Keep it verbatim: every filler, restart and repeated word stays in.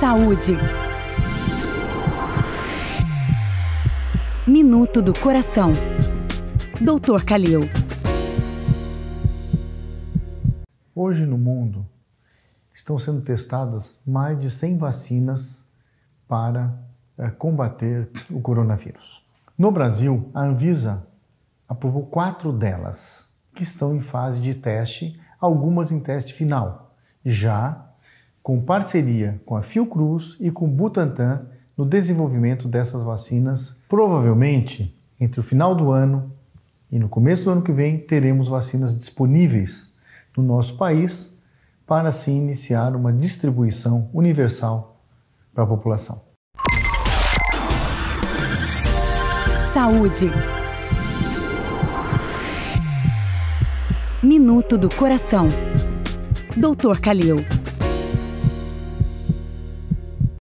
Saúde. Minuto do Coração. doutor Kalil. Hoje no mundo estão sendo testadas mais de cem vacinas para é, combater o coronavírus. No Brasil, a Anvisa aprovou quatro delas que estão em fase de teste, algumas em teste final, já com parceria com a Fiocruz e com o Butantan no desenvolvimento dessas vacinas. Provavelmente, entre o final do ano e no começo do ano que vem, teremos vacinas disponíveis no nosso país para se iniciar uma distribuição universal para a população. Saúde. Minuto do Coração. doutor Kalil.